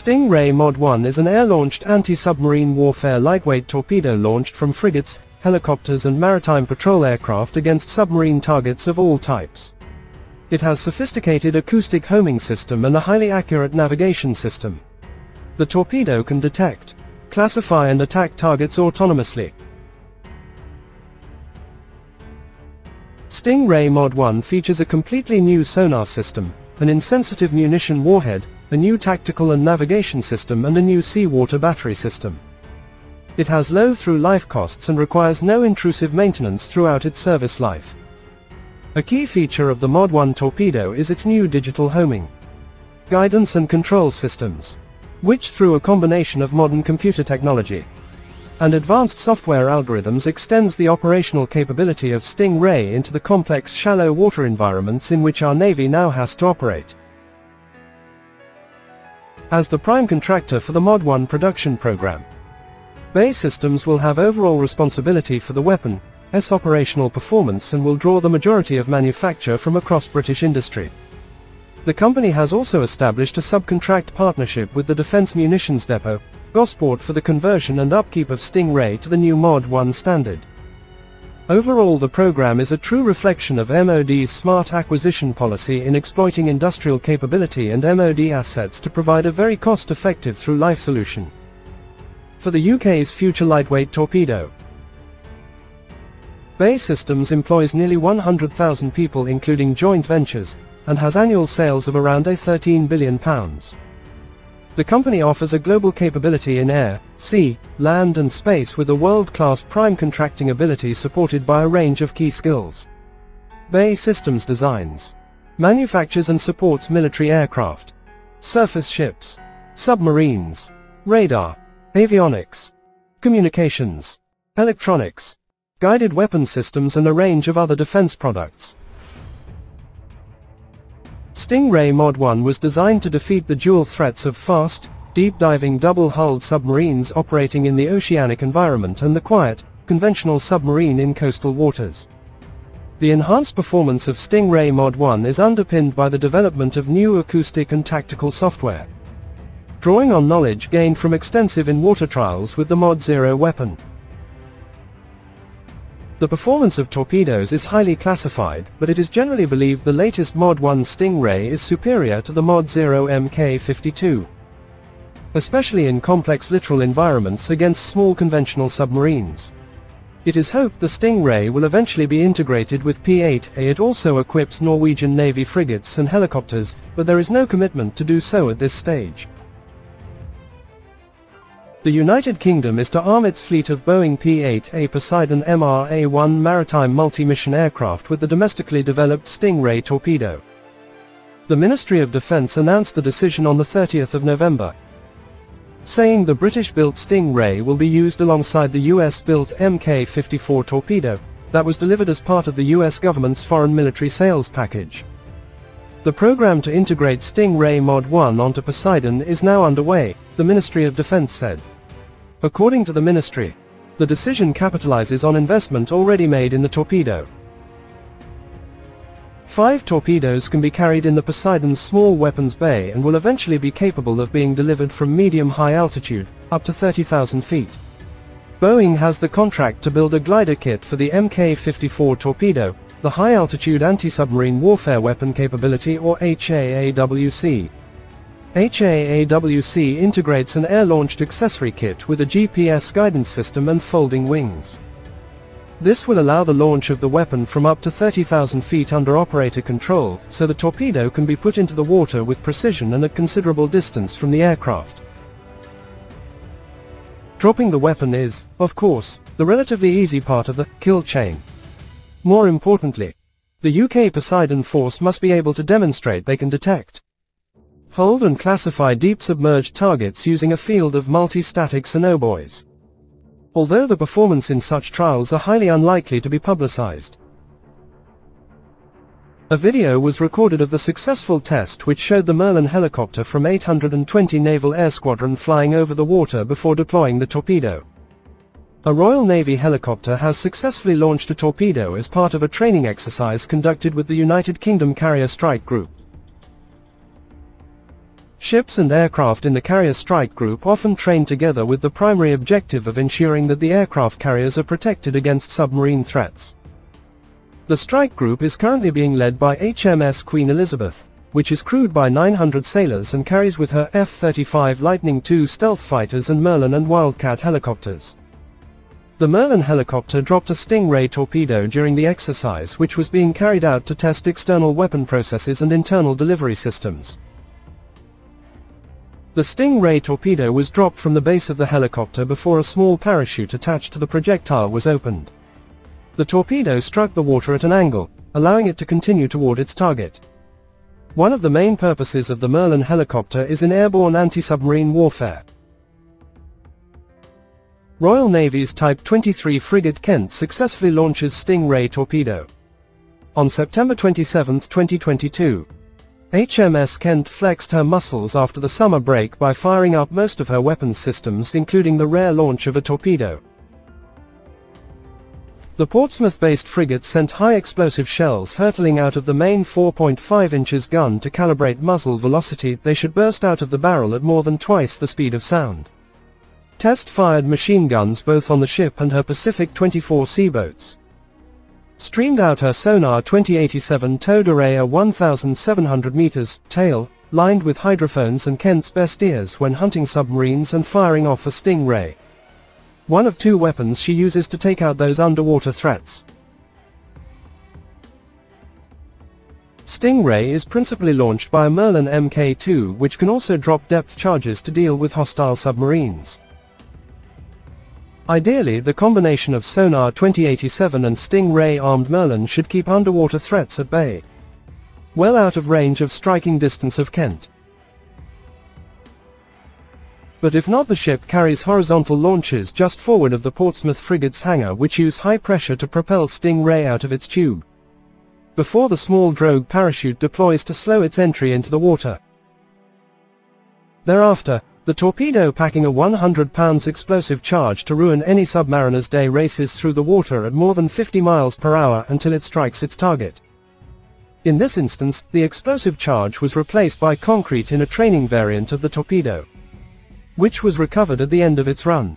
Stingray Mod 1 is an air-launched anti-submarine warfare lightweight torpedo launched from frigates, helicopters and maritime patrol aircraft against submarine targets of all types. It has sophisticated acoustic homing system and a highly accurate navigation system. The torpedo can detect, classify and attack targets autonomously. Stingray Mod 1 features a completely new sonar system, an insensitive munition warhead, a new tactical and navigation system and a new seawater battery system. It has low through-life costs and requires no intrusive maintenance throughout its service life. A key feature of the Mod 1 torpedo is its new digital homing, guidance and control systems, which through a combination of modern computer technology and advanced software algorithms extends the operational capability of Stingray into the complex shallow water environments in which our Navy now has to operate. As the prime contractor for the Mod 1 production program, Bay Systems will have overall responsibility for the weapon's operational performance and will draw the majority of manufacture from across British industry. The company has also established a subcontract partnership with the Defence Munitions Depot, Gosport, for the conversion and upkeep of Stingray to the new Mod 1 standard. Overall, the program is a true reflection of MOD's smart acquisition policy in exploiting industrial capability and MOD assets to provide a very cost-effective through-life solution for the UK's future lightweight torpedo. Bay Systems employs nearly 100,000 people including joint ventures, and has annual sales of around £13 billion. The company offers a global capability in air, sea, land and space with a world-class prime contracting ability supported by a range of key skills. Bay Systems designs, manufactures and supports military aircraft, surface ships, submarines, radar, avionics, communications, electronics, guided weapon systems and a range of other defense products. Stingray Mod 1 was designed to defeat the dual threats of fast, deep-diving double-hulled submarines operating in the oceanic environment and the quiet, conventional submarine in coastal waters. The enhanced performance of Stingray Mod 1 is underpinned by the development of new acoustic and tactical software, drawing on knowledge gained from extensive in-water trials with the Mod 0 weapon. The performance of torpedoes is highly classified, but it is generally believed the latest Mod 1 Stingray is superior to the Mod 0 MK52, especially in complex littoral environments against small conventional submarines. It is hoped the Stingray will eventually be integrated with P-8A. It also equips Norwegian Navy frigates and helicopters, but there is no commitment to do so at this stage. The United Kingdom is to arm its fleet of Boeing P-8A Poseidon MRA-1 maritime multi-mission aircraft with the domestically developed Stingray torpedo. The Ministry of Defence announced the decision on the 30th of November, saying the British-built Stingray will be used alongside the US-built MK-54 torpedo that was delivered as part of the US government's foreign military sales package. The program to integrate Stingray Mod 1 onto Poseidon is now underway, the Ministry of Defence said. According to the ministry, the decision capitalizes on investment already made in the torpedo. 5 torpedoes can be carried in the Poseidon's small weapons bay and will eventually be capable of being delivered from medium-high altitude, up to 30,000 feet. Boeing has the contract to build a glider kit for the MK-54 torpedo, the High-Altitude Anti-Submarine Warfare Weapon Capability, or HAAWC. HAAWC integrates an air-launched accessory kit with a GPS guidance system and folding wings. This will allow the launch of the weapon from up to 30,000 feet under operator control, so the torpedo can be put into the water with precision and at considerable distance from the aircraft. Dropping the weapon is, of course, the relatively easy part of the kill chain. More importantly, the UK Poseidon force must be able to demonstrate they can detect, hold and classify deep submerged targets using a field of multi-static sonobuoys, although the performance in such trials are highly unlikely to be publicised. A video was recorded of the successful test which showed the Merlin helicopter from 820 Naval Air Squadron flying over the water before deploying the torpedo. A Royal Navy helicopter has successfully launched a torpedo as part of a training exercise conducted with the United Kingdom Carrier Strike Group. Ships and aircraft in the carrier strike group often train together with the primary objective of ensuring that the aircraft carriers are protected against submarine threats. The strike group is currently being led by HMS Queen Elizabeth, which is crewed by 900 sailors and carries with her F-35 Lightning II stealth fighters and Merlin and Wildcat helicopters. The Merlin helicopter dropped a Stingray torpedo during the exercise, which was being carried out to test external weapon processes and internal delivery systems. The Stingray torpedo was dropped from the base of the helicopter before a small parachute attached to the projectile was opened. The torpedo struck the water at an angle, allowing it to continue toward its target. One of the main purposes of the Merlin helicopter is in airborne anti-submarine warfare. Royal Navy's Type 23 frigate Kent successfully launches Stingray torpedo. On September 27, 2022, HMS Kent flexed her muscles after the summer break by firing up most of her weapons systems, including the rare launch of a torpedo. The Portsmouth-based frigate sent high-explosive shells hurtling out of the main 4.5 inches gun to calibrate muzzle velocity. They should burst out of the barrel at more than twice the speed of sound. Test fired machine guns both on the ship and her Pacific 24 seaboats. Streamed out her Sonar 2087 towed array a 1,700 meters tail, lined with hydrophones and Kent's best ears when hunting submarines and firing off a Stingray. One of two weapons she uses to take out those underwater threats. Stingray is principally launched by a Merlin MK2, which can also drop depth charges to deal with hostile submarines. Ideally, the combination of Sonar 2087 and Stingray-armed Merlin should keep underwater threats at bay, well out of range of striking distance of Kent. But if not, the ship carries horizontal launches just forward of the Portsmouth frigate's hangar, which use high pressure to propel Stingray out of its tube, before the small drogue parachute deploys to slow its entry into the water. Thereafter, the torpedo packing a 100 pounds explosive charge to ruin any submariner's day races through the water at more than 50 miles per hour until it strikes its target. In this instance, the explosive charge was replaced by concrete in a training variant of the torpedo, which was recovered at the end of its run.